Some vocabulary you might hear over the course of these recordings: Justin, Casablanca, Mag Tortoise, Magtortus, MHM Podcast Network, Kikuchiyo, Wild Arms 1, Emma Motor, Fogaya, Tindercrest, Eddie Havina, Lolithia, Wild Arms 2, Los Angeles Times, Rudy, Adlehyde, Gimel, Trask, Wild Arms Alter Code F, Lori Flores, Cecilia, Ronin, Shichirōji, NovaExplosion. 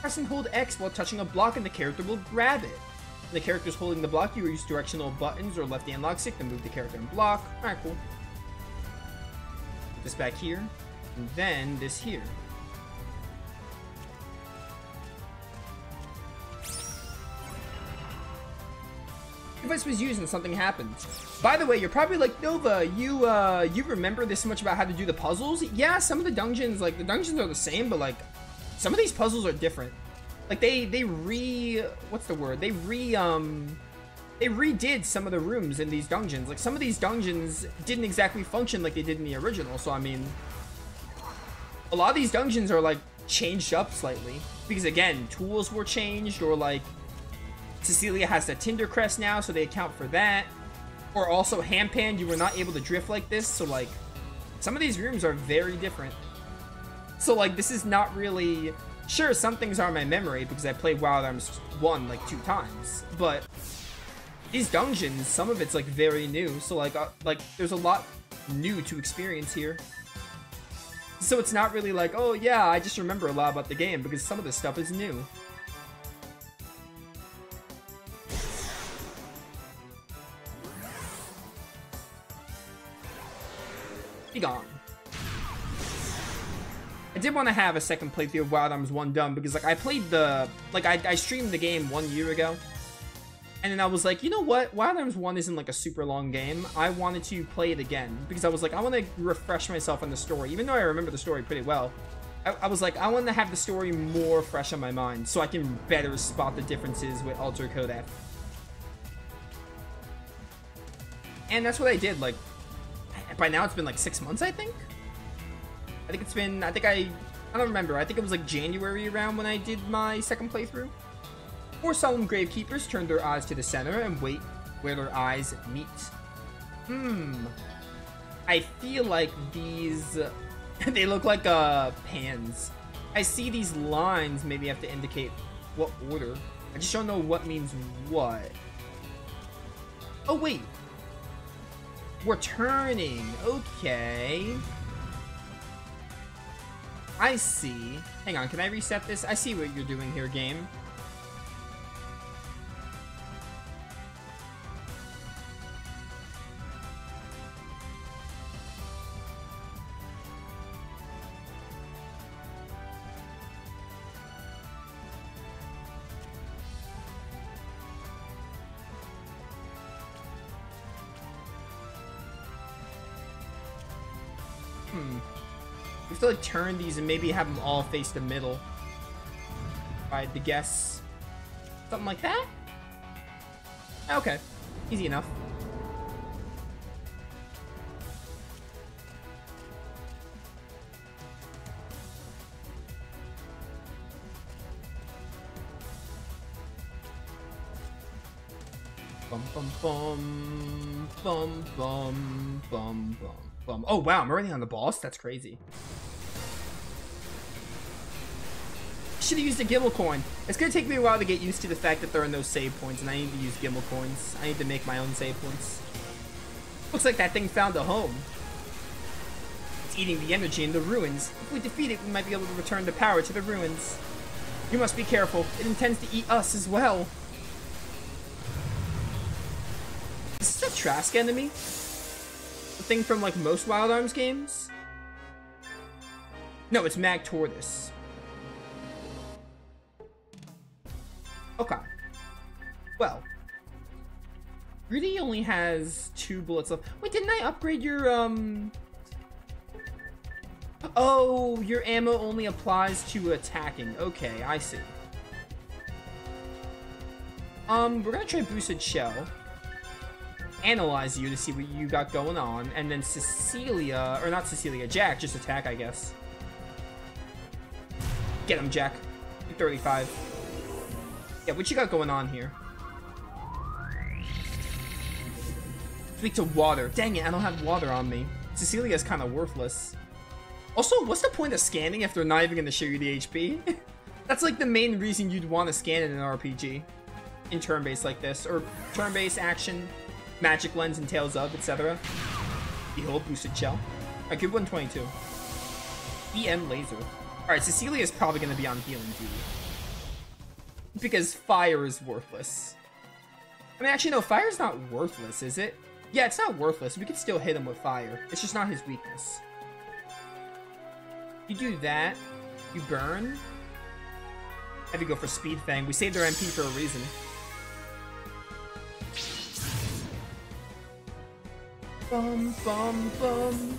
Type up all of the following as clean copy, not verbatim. Press and hold X while touching a block and the character will grab it. When the character is holding the block, you use directional buttons or left analog stick to move the character and block. Alright, cool. Put this back here, and then this here. If this was used and something happened. By the way, you're probably like, Nova, you remember this much about how to do the puzzles? Yeah, some of the dungeons, like, the dungeons are the same, but, like, some of these puzzles are different. Like, they redid some of the rooms in these dungeons. Like, some of these dungeons didn't exactly function like they did in the original, so, I mean, a lot of these dungeons are, like, changed up slightly. Because, again, tools were changed, or, like, Cecilia has the Tindercrest now, so they account for that. Or also Handpan, you were not able to drift like this, so like some of these rooms are very different. So like this is not really sure, some things are in my memory because I played Wild Arms 1 like 2 times, but these dungeons, some of it's like very new, so like there's a lot new to experience here. So it's not really like, oh yeah, I just remember a lot about the game, because some of this stuff is new. Gone. I did want to have a second playthrough of Wild Arms 1 done, because like I played the I streamed the game 1 year ago, and then I was like, you know what, Wild Arms 1 isn't like a super long game. I wanted to play it again because I was like, I want to refresh myself on the story, even though I remember the story pretty well. I was like, I want to have the story more fresh on my mind so I can better spot the differences with Alter Code F, and that's what I did. Like, by now it's been like 6 months, I think. I don't remember. I think it was like January around when I did my second playthrough. Four solemn gravekeepers turn their eyes to the center and wait where their eyes meet. I feel like these they look like pans. I see these lines maybe have to indicate what order. I just don't know what means what. Oh wait. We're turning. Okay. I see. Hang on. Can I reset this? I see what you're doing here, game. We have to like turn these and maybe have them all face the middle. If I had to guess, something like that? Okay, easy enough. Bum bum bum bum bum bum bum. Oh wow, I'm already on the boss? That's crazy. Should have used a Gimel coin. It's gonna take me a while to get used to the fact that there are no save points, and I need to use Gimel coins. I need to make my own save points. Looks like that thing found a home. It's eating the energy in the ruins. If we defeat it, we might be able to return the power to the ruins. You must be careful. It intends to eat us as well. Is this a Trask enemy? Thing from like most Wild Arms games? No, it's Mag Tortoise. Okay. Well, Rudy only has 2 bullets left. Wait, didn't I upgrade your Oh, your ammo only applies to attacking. Okay, I see. We're gonna try Boosted Shell. Analyze you to see what you got going on, and then Cecilia, or not Cecilia, Jack, just attack, I guess. Get him, Jack. 35. Yeah, what you got going on here? Speak to water. Dang it, I don't have water on me. Cecilia's kind of worthless. Also, what's the point of scanning if they're not even going to show you the HP? That's like the main reason you'd want to scan in an RPG. In turn-based like this, or turn-based action. Magic Lens and Tales of, etc. Behold, Boosted Shell. Alright, good 122. EM Laser. Alright, Cecilia's probably going to be on healing duty. Because fire is worthless. I mean, actually, no, fire's not worthless, is it? Yeah, it's not worthless. We can still hit him with fire. It's just not his weakness. You do that, you burn. Have you go for Speed Fang. We saved our MP for a reason. Bum, bum, bum.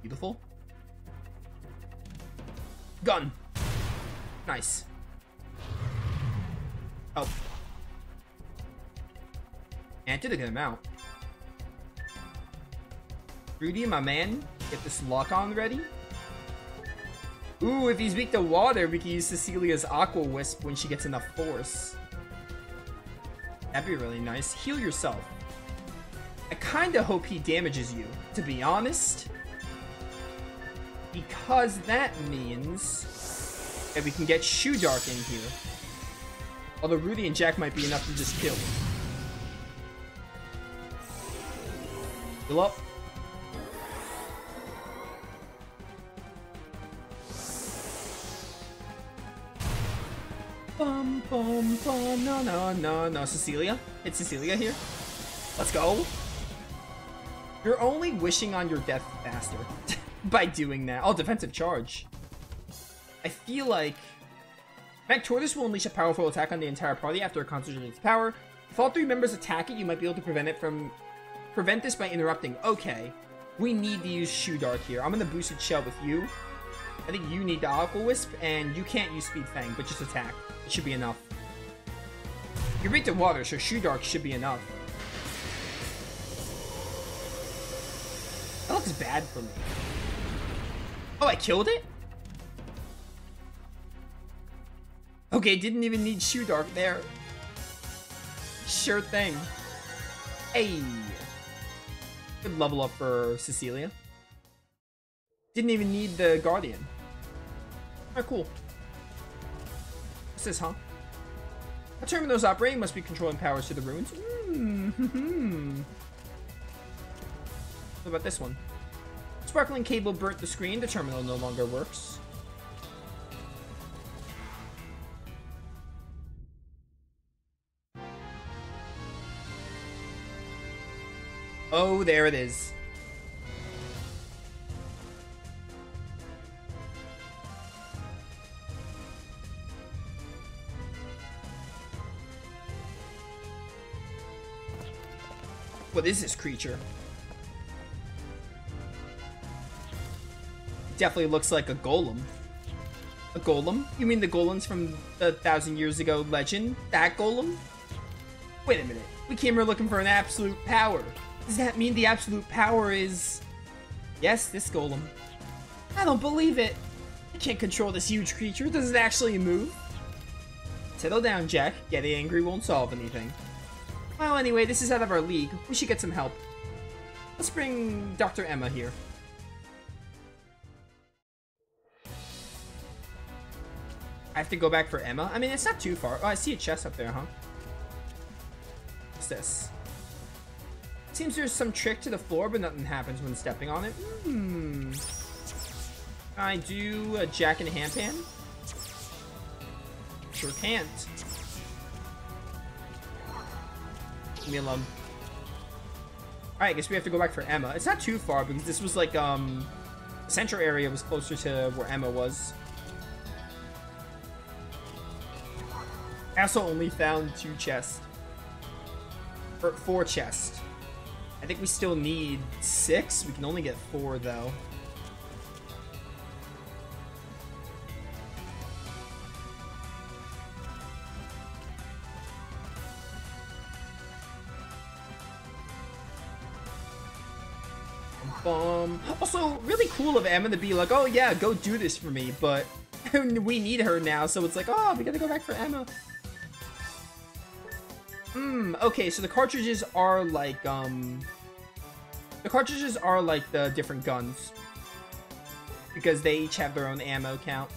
Beautiful. Gun. Nice. Oh. Man, I did get him out. Rudy, my man, get this lock on ready. Ooh, if he's weak to water, we can use Cecilia's Aqua Wisp when she gets enough force. That'd be really nice. Heal yourself. I kinda hope he damages you, to be honest. Because that means that we can get Shoe Dark in here. Although Rudy and Jack might be enough to just kill. Heal up. Bum, bum, bum, no, no, no, no. Cecilia? It's Cecilia here. Let's go. You're only wishing on your death faster by doing that. Oh, defensive charge. I feel like Magtortus will unleash a powerful attack on the entire party after it concentrates its power. If all three members attack it, you might be able to prevent this by interrupting. Okay. We need to use Shoe Dark here. I'm gonna boosted shell with you. I think you need the Aqua Wisp, and you can't use Speed Fang, but just attack. It should be enough. You're weak to water, so Shoe Dark should be enough. That looks bad for me. Oh, I killed it? Okay, didn't even need Shoe Dark there. Sure thing. Hey. Good level up for Cecilia. Didn't even need the Guardian. Alright, cool. What's this, huh? A terminal's operating must be controlling powers to the ruins. Mm-hmm. What about this one? Sparkling cable burnt the screen. The terminal no longer works. Oh, there it is. What is this creature? It definitely looks like a golem. A golem? You mean the golems from the 1,000 years ago legend? That golem? Wait a minute. We came here looking for an absolute power. Does that mean the absolute power is... Yes, this golem. I don't believe it. I can't control this huge creature. Does it actually move? Settle down, Jack. Getting angry won't solve anything. Well, anyway, this is out of our league. We should get some help. Let's bring Dr. Emma here. I have to go back for Emma? I mean, it's not too far. Oh, I see a chest up there, huh? What's this? Seems there's some trick to the floor, but nothing happens when stepping on it. Hmm. I do a jack and a hand pan? Sure can't. Me alone. Alright, I guess we have to go back for Emma. It's not too far because this was like, the central area was closer to where Emma was. I also only found 2 chests. Or 4 chests. I think we still need 6. We can only get 4 though. Also, really cool of Emma to be like, oh yeah, go do this for me, but we need her now, so it's like, oh, we gotta go back for Emma. Hmm, okay, so the cartridges are like, the different guns. Because they each have their own ammo count.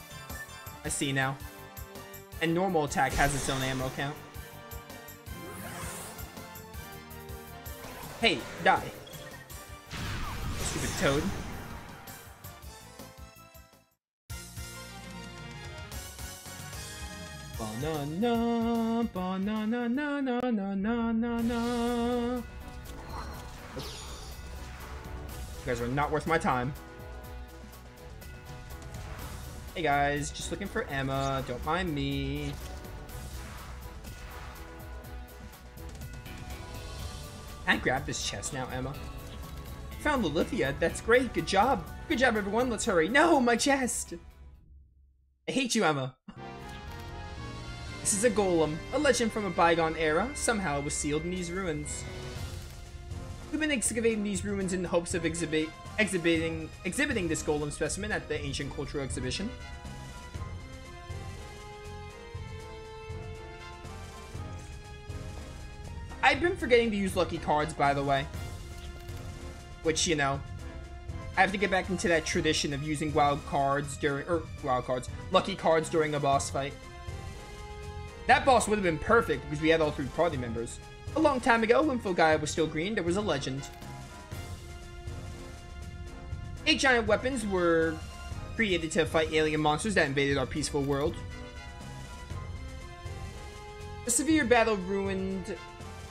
I see now. And normal attack has its own ammo count. Hey, die. Stupid toad. Banana, banana, na na na na na na. You guys are not worth my time. Hey guys, just looking for Emma. Don't mind me. I grabbed his chest now, Emma. Found Lolithia. That's great. Good job. Good job, everyone. Let's hurry. No, my chest. I hate you, Emma. This is a golem, a legend from a bygone era. Somehow it was sealed in these ruins. We've been excavating these ruins in the hopes of exhibiting this golem specimen at the ancient cultural exhibition. I've been forgetting to use lucky cards, by the way. Which, you know, I have to get back into that tradition of using lucky cards during a boss fight. That boss would have been perfect because we had all three party members. A long time ago, when Fogaya was still green, there was a legend. 8 giant weapons were created to fight alien monsters that invaded our peaceful world. A severe battle ruined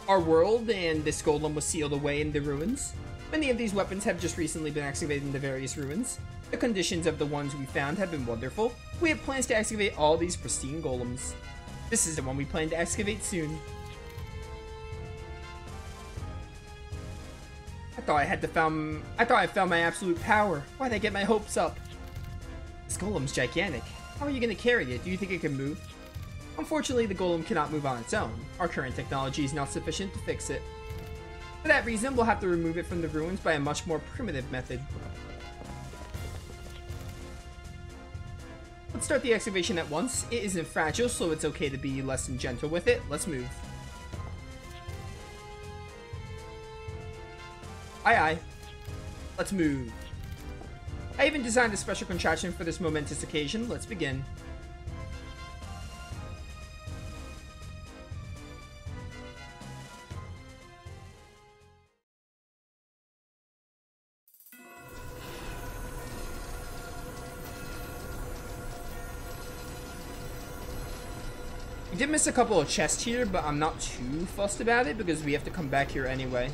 our world, and this golem was sealed away in the ruins. Many of these weapons have just recently been excavated in the various ruins. The conditions of the ones we found have been wonderful. We have plans to excavate all these pristine golems. This is the one we plan to excavate soon. I thought I found my absolute power. Why'd I get my hopes up? This golem's gigantic. How are you gonna carry it? Do you think it can move? Unfortunately, the golem cannot move on its own. Our current technology is not sufficient to fix it. For that reason, we'll have to remove it from the ruins by a much more primitive method. Let's start the excavation at once. It isn't fragile, so it's okay to be less than gentle with it. Let's move. Aye aye. Let's move. I even designed a special contraption for this momentous occasion. Let's begin. We did miss a couple of chests here, but I'm not too fussed about it because we have to come back here anyway.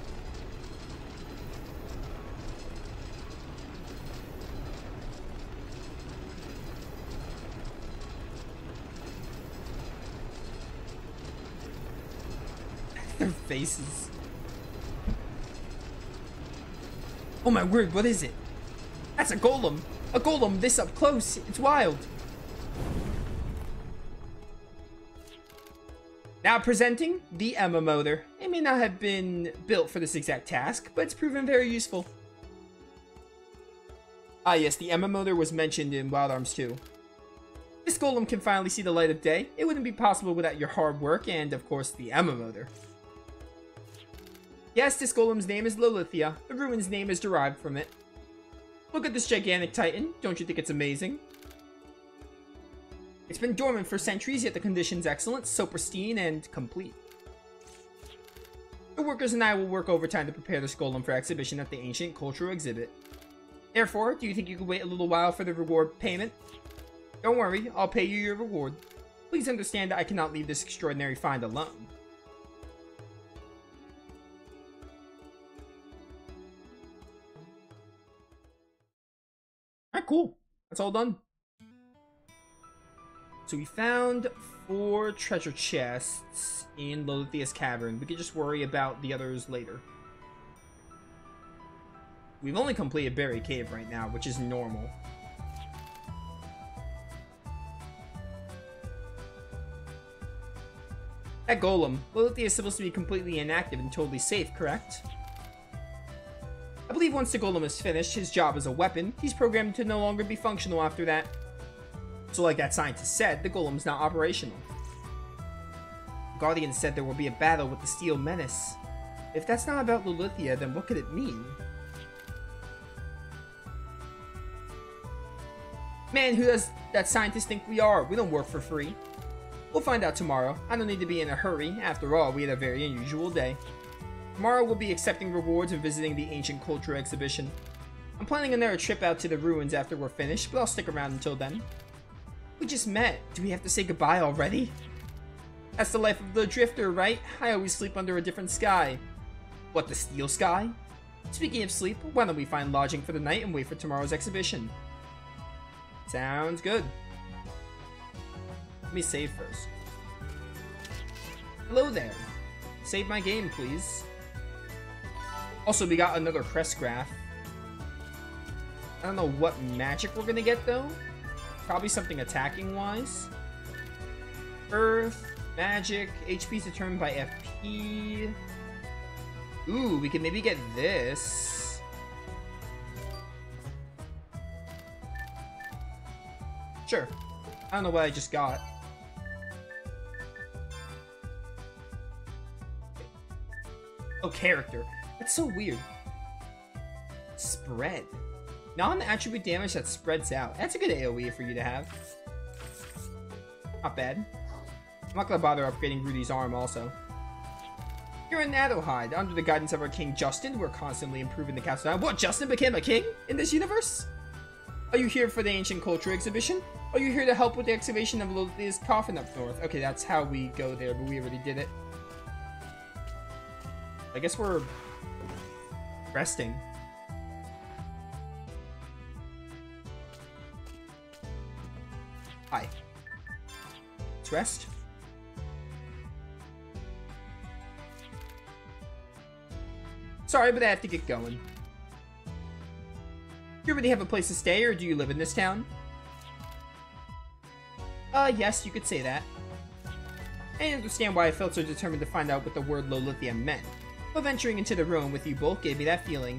Their faces. Oh my word, what is it? That's a golem! A golem this up close! It's wild! Now presenting the Emma Motor. It may not have been built for this exact task, but it's proven very useful. Ah yes, the Emma Motor was mentioned in Wild Arms 2. This golem can finally see the light of day. It wouldn't be possible without your hard work and, of course, the Emma Motor. Yes, this golem's name is Lolithia. The ruin's name is derived from it. Look at this gigantic titan. Don't you think it's amazing? It's been dormant for centuries, yet the condition's excellent, so pristine and complete. The workers and I will work overtime to prepare this golem for exhibition at the ancient cultural exhibit. Therefore, do you think you could wait a little while for the reward payment? Don't worry, I'll pay you your reward. Please understand that I cannot leave this extraordinary find alone. Alright, cool. That's all done. So we found 4 treasure chests in Lolithia's cavern. We can just worry about the others later. We've only completed Berry Cave right now, which is normal. That golem. Lolithia is supposed to be completely inactive and totally safe, correct? I believe once the golem is finished, his job as a weapon, he's programmed to no longer be functional after that. So like that scientist said, the golem's not operational. The Guardian said there will be a battle with the Steel Menace. If that's not about Lolithia, then what could it mean? Man, who does that scientist think we are? We don't work for free. We'll find out tomorrow. I don't need to be in a hurry. After all, we had a very unusual day. Tomorrow we'll be accepting rewards and visiting the Ancient Cultural Exhibition. I'm planning another trip out to the ruins after we're finished, but I'll stick around until then. We just met. Do we have to say goodbye already? That's the life of the drifter, right? I always sleep under a different sky. What, the steel sky? Speaking of sleep, why don't we find lodging for the night and wait for tomorrow's exhibition? Sounds good. Let me save first. Hello there. Save my game, please. Also, we got another crest graph. I don't know what magic we're gonna get, though. Probably something attacking-wise. Earth, magic, HP determined by FP. Ooh, we can maybe get this. Sure. I don't know what I just got. Oh, character. That's so weird. Spread. Non-attribute damage that spreads out. That's a good AoE for you to have. Not bad. I'm not gonna bother upgrading Rudy's arm also. You're in Adlehyde. Under the guidance of our king, Justin, we're constantly improving the castle. What, Justin became a king in this universe? Are you here for the ancient culture exhibition? Are you here to help with the excavation of Lolithia's coffin up north? Okay, that's how we go there, but we already did it. I guess we're resting. Hi. Let's rest. Sorry, but I have to get going. Do you already have a place to stay, or do you live in this town? Yes, you could say that. I understand why I felt so determined to find out what the word Lolithia meant. But venturing into the room with you both gave me that feeling.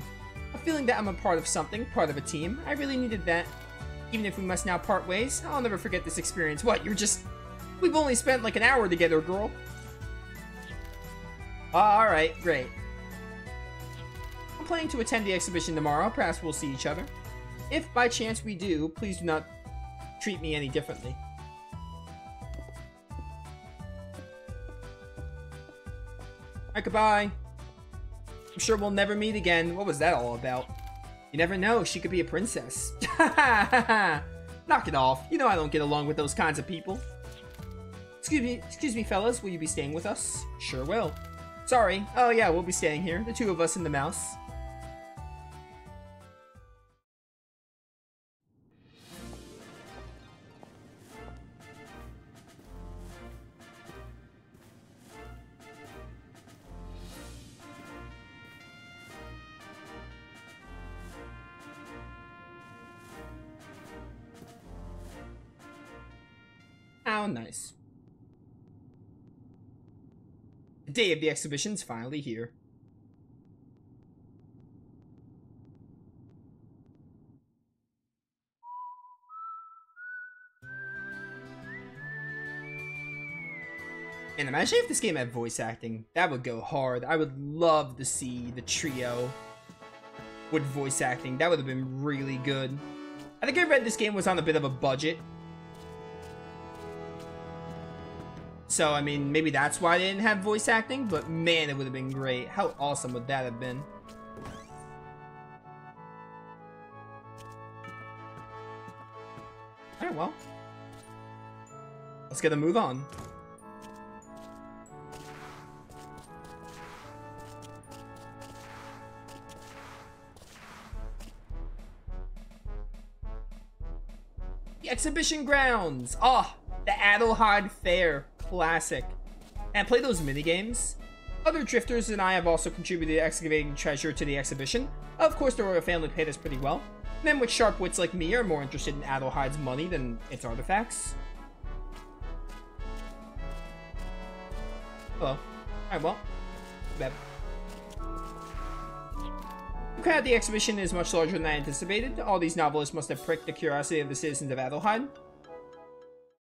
A feeling that I'm a part of something, part of a team. I really needed that. Even if we must now part ways, I'll never forget this experience. What, you're just... We've only spent like an hour together, girl. Alright, great. I'm planning to attend the exhibition tomorrow. Perhaps we'll see each other. If by chance we do, please do not treat me any differently. Alright, goodbye. I'm sure we'll never meet again. What was that all about? You never know, she could be a princess. Knock it off. You know I don't get along with those kinds of people. Excuse me, fellas. Will you be staying with us? Sure will. Sorry. Oh yeah, we'll be staying here. The two of us and the mouse. How nice. The day of the exhibition's finally here. And imagine if this game had voice acting. That would go hard. I would love to see the trio with voice acting. That would have been really good. I think I read this game was on a bit of a budget. So, I mean, maybe that's why they didn't have voice acting, but man, it would have been great. How awesome would that have been? Alright, well. Let's get a move on. The exhibition grounds! Ah, the Adlehyde Fair. Classic. And play those minigames. Other drifters and I have also contributed to excavating treasure to the exhibition. Of course, the royal family paid us pretty well. Men with sharp wits like me are more interested in Adelhide's money than its artifacts. Hello. Alright, well. Beb. The crowd at the exhibition is much larger than I anticipated. All these novelists must have pricked the curiosity of the citizens of Adlehyde.